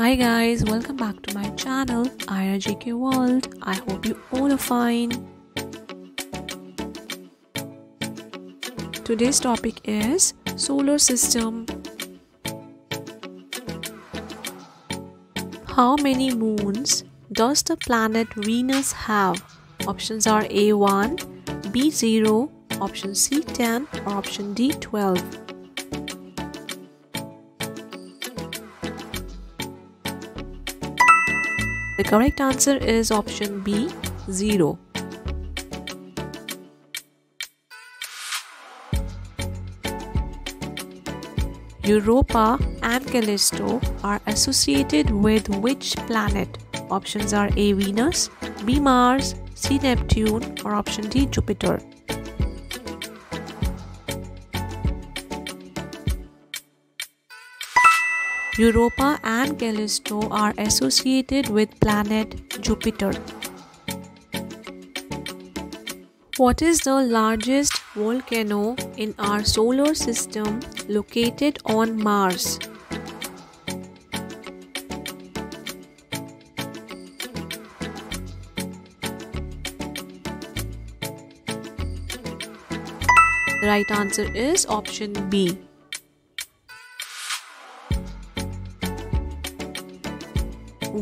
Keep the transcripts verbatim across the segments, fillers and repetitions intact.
Hi guys, welcome back to my channel I R G K World. I hope you all are fine. Today's topic is solar system. How many moons does the planet Venus have? Options are A one, B zero, option C ten, or option D twelve. The correct answer is option B, zero. Europa and Callisto are associated with which planet? Options are A, Venus, B, Mars, C, Neptune, or option D, Jupiter. Europa and Callisto are associated with planet Jupiter. What is the largest volcano in our solar system located on Mars? The right answer is option B.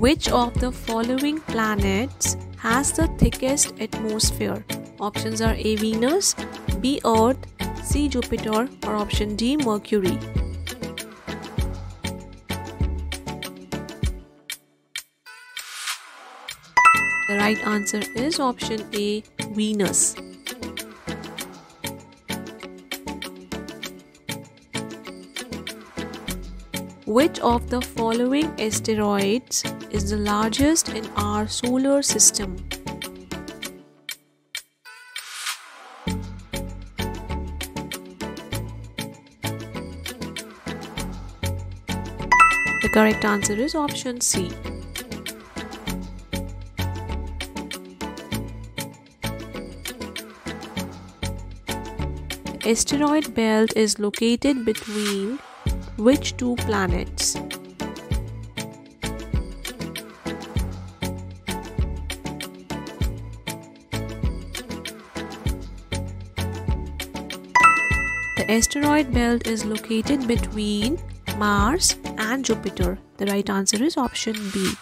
Which of the following planets has the thickest atmosphere? Options are A, Venus, B, Earth, C, Jupiter, or option D, Mercury. The right answer is option A, Venus. Which of the following asteroids is the largest in our solar system? The correct answer is option C. Asteroid belt is located between which two planets? The asteroid belt is located between Mars and Jupiter. The right answer is option B.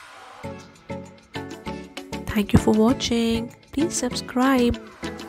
Thank you for watching. Please subscribe.